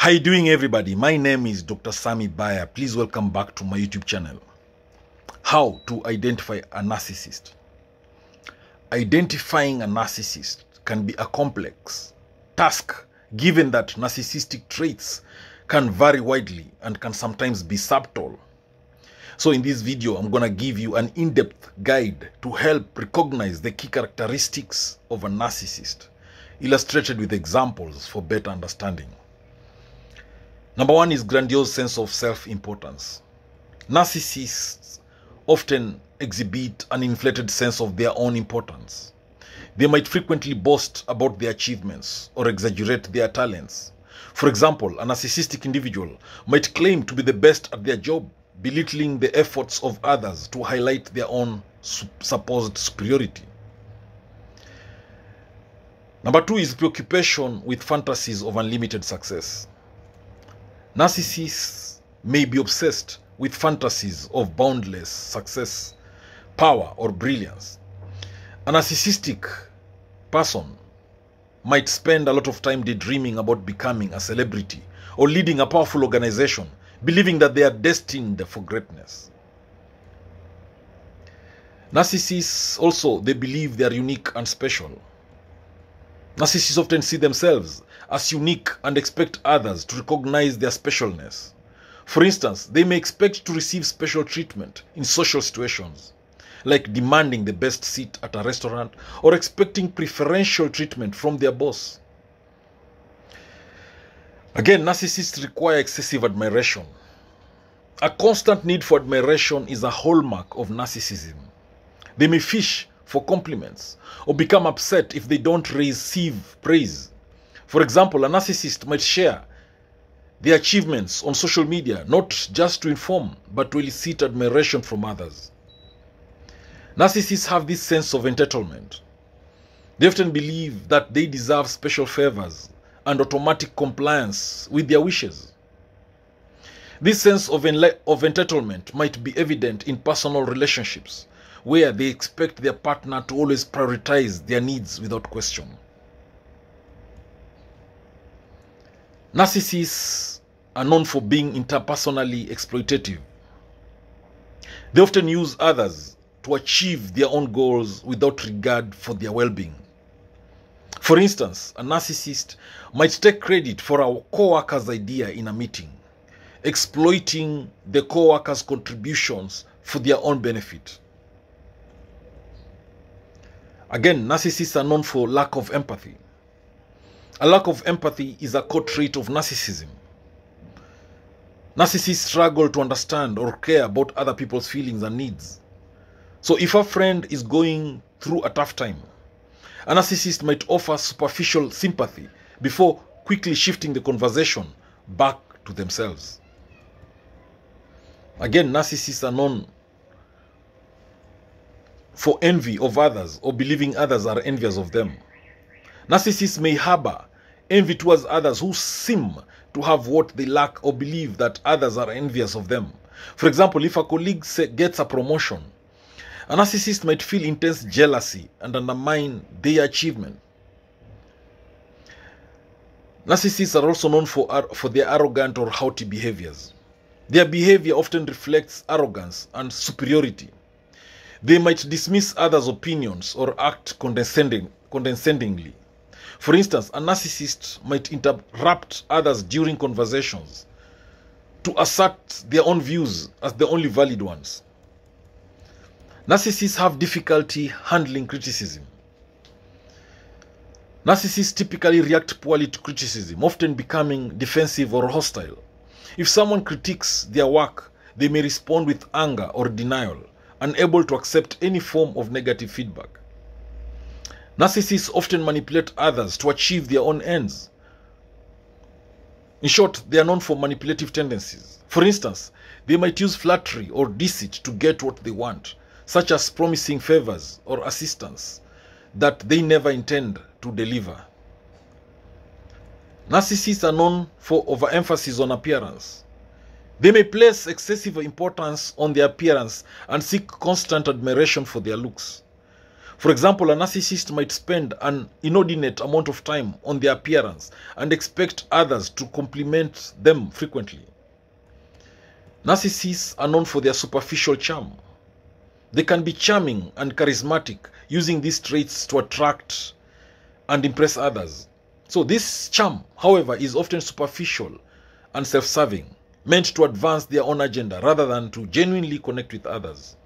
How you doing, everybody? My name is Dr. Sammy Baya. Please welcome back to my YouTube channel. How to identify a narcissist. Identifying a narcissist can be a complex task, given that narcissistic traits can vary widely and can sometimes be subtle. So in this video, I'm going to give you an in-depth guide to help recognize the key characteristics of a narcissist, illustrated with examples for better understanding. Number one is grandiose sense of self-importance. Narcissists often exhibit an inflated sense of their own importance. They might frequently boast about their achievements or exaggerate their talents. For example, a narcissistic individual might claim to be the best at their job, belittling the efforts of others to highlight their own supposed superiority. Number two is preoccupation with fantasies of unlimited success. Narcissists may be obsessed with fantasies of boundless success, power, or brilliance. A narcissistic person might spend a lot of time daydreaming about becoming a celebrity or leading a powerful organization, believing that they are destined for greatness. Narcissists also, they believe they are unique and special. Narcissists often see themselves as unique and expect others to recognize their specialness. For instance, they may expect to receive special treatment in social situations, like demanding the best seat at a restaurant or expecting preferential treatment from their boss. Again, narcissists require excessive admiration. A constant need for admiration is a hallmark of narcissism. They may fish for compliments or become upset if they don't receive praise. For example, a narcissist might share their achievements on social media, not just to inform, but to elicit admiration from others. Narcissists have this sense of entitlement. They often believe that they deserve special favors and automatic compliance with their wishes. This sense of entitlement might be evident in personal relationships, where they expect their partner to always prioritize their needs without question. Narcissists are known for being interpersonally exploitative. They often use others to achieve their own goals without regard for their well-being. For instance, a narcissist might take credit for a co-worker's idea in a meeting, exploiting the co-worker's contributions for their own benefit. Again, narcissists are known for lack of empathy. A lack of empathy is a core trait of narcissism. Narcissists struggle to understand or care about other people's feelings and needs. So if a friend is going through a tough time, a narcissist might offer superficial sympathy before quickly shifting the conversation back to themselves. Again, narcissists are known for envy of others or believing others are envious of them. Narcissists may harbor envy towards others who seem to have what they lack or believe that others are envious of them. For example, if a colleague gets a promotion, a narcissist might feel intense jealousy and undermine their achievement. Narcissists are also known for their arrogant or haughty behaviors. Their behavior often reflects arrogance and superiority. They might dismiss others' opinions or act condescendingly. For instance, a narcissist might interrupt others during conversations to assert their own views as the only valid ones. Narcissists have difficulty handling criticism. Narcissists typically react poorly to criticism, often becoming defensive or hostile. If someone critiques their work, they may respond with anger or denial, unable to accept any form of negative feedback. Narcissists often manipulate others to achieve their own ends. In short, they are known for manipulative tendencies. For instance, they might use flattery or deceit to get what they want, such as promising favors or assistance that they never intend to deliver. Narcissists are known for overemphasis on appearance. They may place excessive importance on their appearance and seek constant admiration for their looks. For example, a narcissist might spend an inordinate amount of time on their appearance and expect others to compliment them frequently. Narcissists are known for their superficial charm. They can be charming and charismatic, using these traits to attract and impress others. So this charm, however, is often superficial and self-serving, meant to advance their own agenda rather than to genuinely connect with others.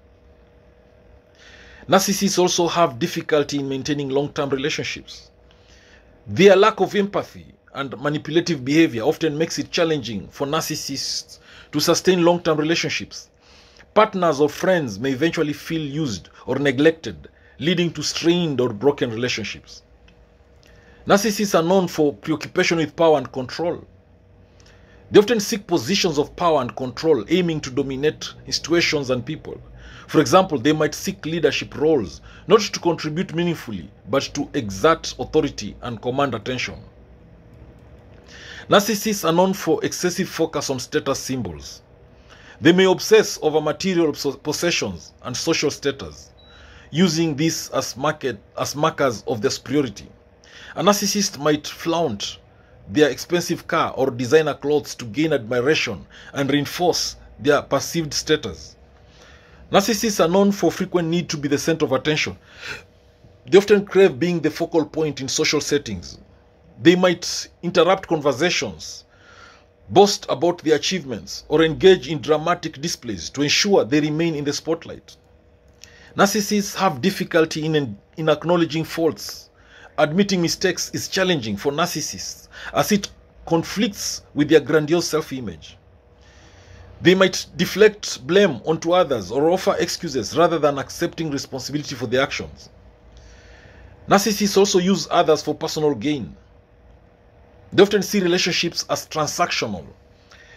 Narcissists also have difficulty in maintaining long-term relationships. Their lack of empathy and manipulative behavior often makes it challenging for narcissists to sustain long-term relationships. Partners or friends may eventually feel used or neglected, leading to strained or broken relationships. Narcissists are known for preoccupation with power and control. They often seek positions of power and control, aiming to dominate situations and people. For example, they might seek leadership roles, not to contribute meaningfully, but to exert authority and command attention. Narcissists are known for excessive focus on status symbols. They may obsess over material possessions and social status, using these as markers of their superiority. A narcissist might flaunt their expensive car or designer clothes to gain admiration and reinforce their perceived status. Narcissists are known for frequent need to be the center of attention. They often crave being the focal point in social settings. They might interrupt conversations, boast about their achievements, or engage in dramatic displays to ensure they remain in the spotlight. Narcissists have difficulty in acknowledging faults. Admitting mistakes is challenging for narcissists as it conflicts with their grandiose self-image. They might deflect blame onto others or offer excuses rather than accepting responsibility for their actions. Narcissists also use others for personal gain. They often see relationships as transactional.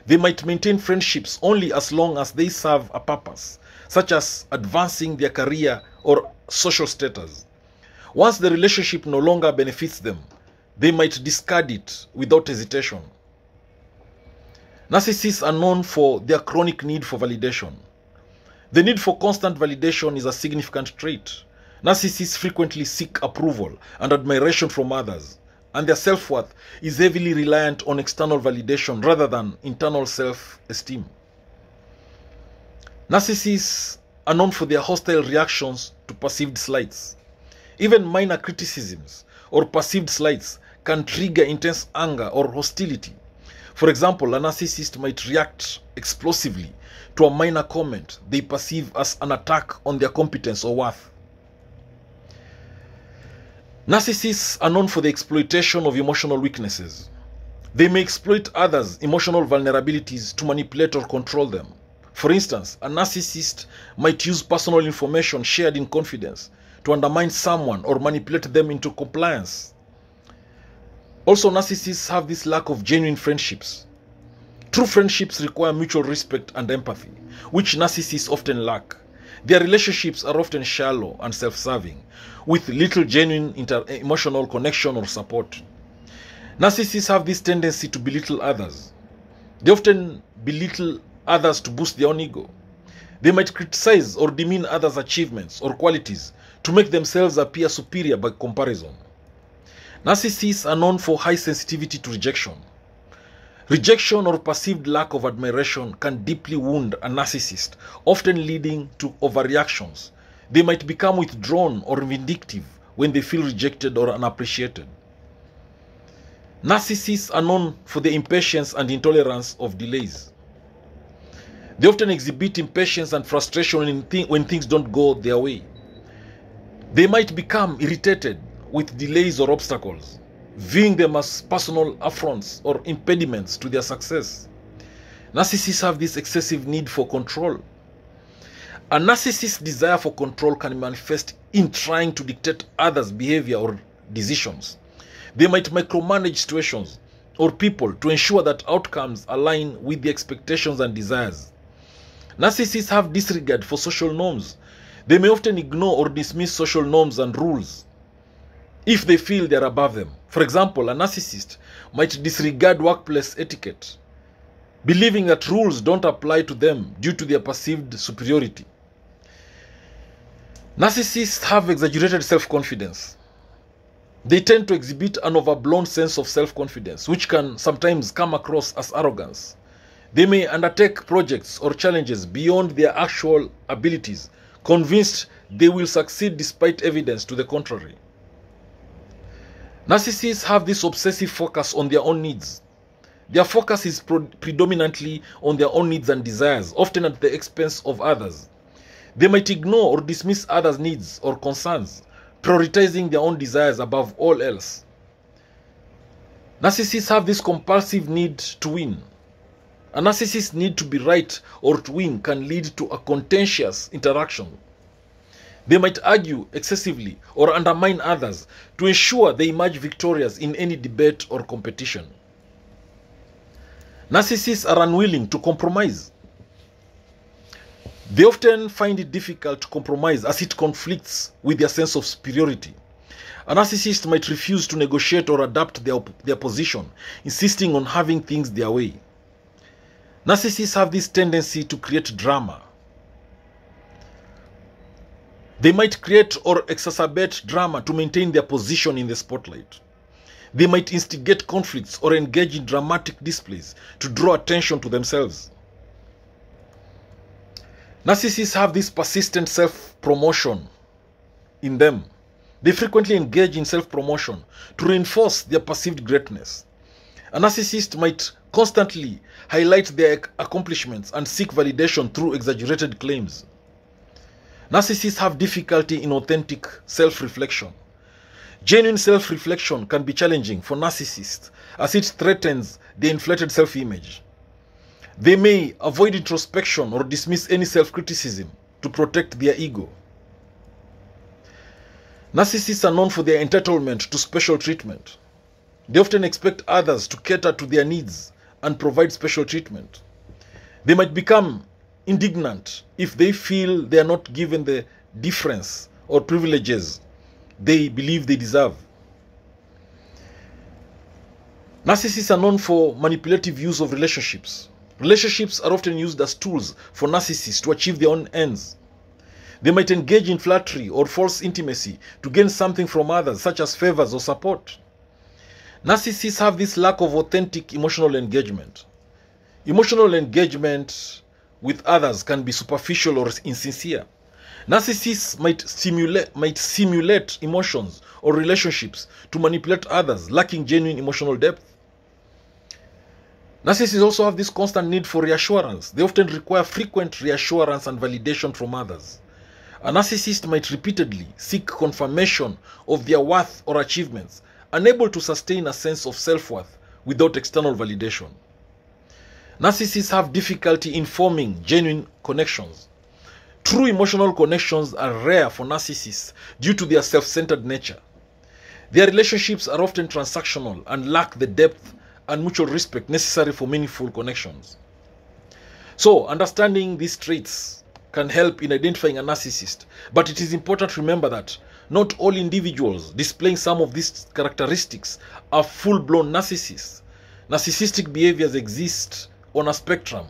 They might maintain friendships only as long as they serve a purpose, such as advancing their career or social status. Once the relationship no longer benefits them, they might discard it without hesitation. Narcissists are known for their chronic need for validation. The need for constant validation is a significant trait. Narcissists frequently seek approval and admiration from others, and their self-worth is heavily reliant on external validation rather than internal self-esteem. Narcissists are known for their hostile reactions to perceived slights. Even minor criticisms or perceived slights can trigger intense anger or hostility. For example, a narcissist might react explosively to a minor comment they perceive as an attack on their competence or worth. Narcissists are known for the exploitation of emotional weaknesses. They may exploit others' emotional vulnerabilities to manipulate or control them. For instance, a narcissist might use personal information shared in confidence to undermine someone or manipulate them into compliance. Also, narcissists have this lack of genuine friendships. True friendships require mutual respect and empathy, which narcissists often lack. Their relationships are often shallow and self-serving, with little genuine emotional connection or support. Narcissists have this tendency to belittle others. They often belittle others to boost their own ego. They might criticize or demean others' achievements or qualities to make themselves appear superior by comparison. Narcissists are known for high sensitivity to rejection. Rejection or perceived lack of admiration can deeply wound a narcissist, often leading to overreactions. They might become withdrawn or vindictive when they feel rejected or unappreciated. Narcissists are known for their impatience and intolerance of delays. They often exhibit impatience and frustration when things don't go their way. They might become irritated with delays or obstacles, viewing them as personal affronts or impediments to their success. Narcissists have this excessive need for control. A narcissist's desire for control can manifest in trying to dictate others' behavior or decisions. They might micromanage situations or people to ensure that outcomes align with the expectations and desires. Narcissists have disregard for social norms. They may often ignore or dismiss social norms and rules if they feel they are above them. For example, a narcissist might disregard workplace etiquette, believing that rules don't apply to them due to their perceived superiority. Narcissists have exaggerated self-confidence. They tend to exhibit an overblown sense of self-confidence, which can sometimes come across as arrogance. They may undertake projects or challenges beyond their actual abilities, convinced they will succeed despite evidence to the contrary. Narcissists have this obsessive focus on their own needs. Their focus is predominantly on their own needs and desires, often at the expense of others. They might ignore or dismiss others' needs or concerns, prioritizing their own desires above all else. Narcissists have this compulsive need to win. A narcissist's need to be right or to win can lead to a contentious interaction. They might argue excessively or undermine others to ensure they emerge victorious in any debate or competition. Narcissists are unwilling to compromise. They often find it difficult to compromise as it conflicts with their sense of superiority. A narcissist might refuse to negotiate or adapt their position, insisting on having things their way. Narcissists have this tendency to create drama. They might create or exacerbate drama to maintain their position in the spotlight. They might instigate conflicts or engage in dramatic displays to draw attention to themselves. Narcissists have this persistent self-promotion in them. They frequently engage in self-promotion to reinforce their perceived greatness. A narcissist might constantly highlight their accomplishments and seek validation through exaggerated claims. Narcissists have difficulty in authentic self-reflection. Genuine self-reflection can be challenging for narcissists as it threatens their inflated self-image. They may avoid introspection or dismiss any self-criticism to protect their ego. Narcissists are known for their entitlement to special treatment. They often expect others to cater to their needs and provide special treatment. They might become indignant if they feel they are not given the deference or privileges they believe they deserve. Narcissists are known for manipulative use of relationships. Relationships are often used as tools for narcissists to achieve their own ends. They might engage in flattery or false intimacy to gain something from others, such as favors or support. Narcissists have this lack of authentic emotional engagement. Emotional engagement with others can be superficial or insincere. Narcissists might simulate emotions or relationships to manipulate others, lacking genuine emotional depth. Narcissists also have this constant need for reassurance. They often require frequent reassurance and validation from others. A narcissist might repeatedly seek confirmation of their worth or achievements, unable to sustain a sense of self-worth without external validation. Narcissists have difficulty in forming genuine connections. True emotional connections are rare for narcissists due to their self-centered nature. Their relationships are often transactional and lack the depth and mutual respect necessary for meaningful connections. So, understanding these traits can help in identifying a narcissist, but it is important to remember that not all individuals displaying some of these characteristics are full-blown narcissists. Narcissistic behaviors exist on a spectrum,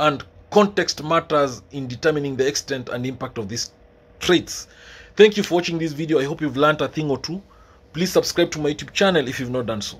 and context matters in determining the extent and impact of these traits. Thank you for watching this video. I hope you've learned a thing or two. Please subscribe to my YouTube channel if you've not done so.